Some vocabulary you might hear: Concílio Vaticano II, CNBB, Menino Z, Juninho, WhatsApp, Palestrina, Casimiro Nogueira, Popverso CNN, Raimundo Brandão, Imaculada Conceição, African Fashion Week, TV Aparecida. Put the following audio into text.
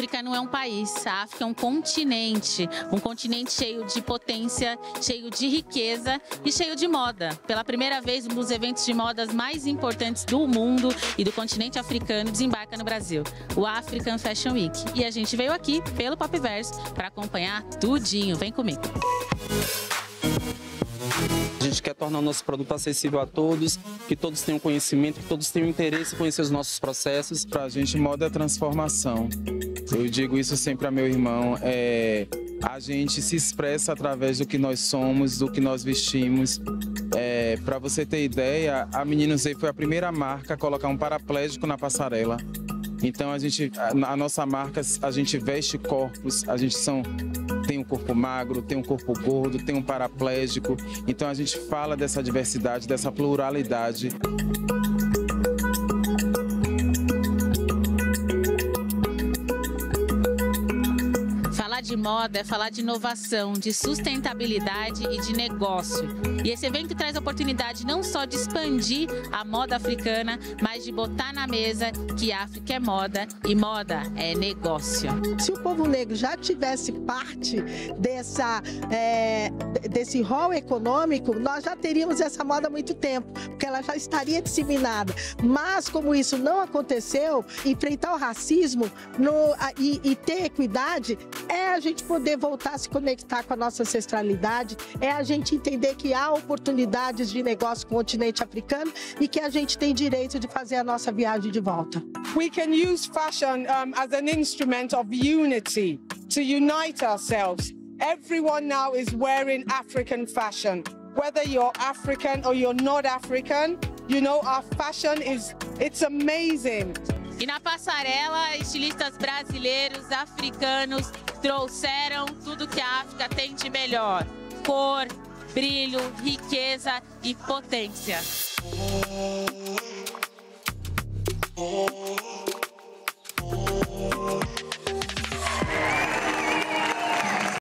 África não é um país, a África é um continente cheio de potência, cheio de riqueza e cheio de moda. Pela primeira vez, um dos eventos de modas mais importantes do mundo e do continente africano desembarca no Brasil, o African Fashion Week. E a gente veio aqui pelo Popverso para acompanhar tudinho. Vem comigo! A gente quer tornar o nosso produto acessível a todos, que todos tenham conhecimento, que todos tenham interesse em conhecer os nossos processos. Para a gente, moda é transformação. Eu digo isso sempre a meu irmão, a gente se expressa através do que nós somos, do que nós vestimos. Para você ter ideia, a Menino Z foi a primeira marca a colocar um paraplégico na passarela. Então a nossa marca, a gente veste corpos, tem um corpo magro, tem um corpo gordo, tem um paraplégico. Então a gente fala dessa diversidade, dessa pluralidade. Falar de moda é falar de inovação, de sustentabilidade e de negócio. E esse evento traz a oportunidade não só de expandir a moda africana, mas de botar na mesa que África é moda e moda é negócio. Se o povo negro já tivesse parte desse rol econômico, nós já teríamos essa moda há muito tempo, porque ela já estaria disseminada. Mas como isso não aconteceu, enfrentar o racismo e ter equidade é a gente poder voltar a se conectar com a nossa ancestralidade, é a gente entender que há oportunidades de negócio no continente africano e que a gente tem direito de fazer a nossa viagem de volta. We can use fashion as an instrument of unity to unite ourselves. Everyone now is wearing African fashion. Whether you're African or you're not African, you know, our fashion it's amazing. E na passarela, estilistas brasileiros, africanos, trouxeram tudo que a África tem de melhor. Cor, brilho, riqueza e potência.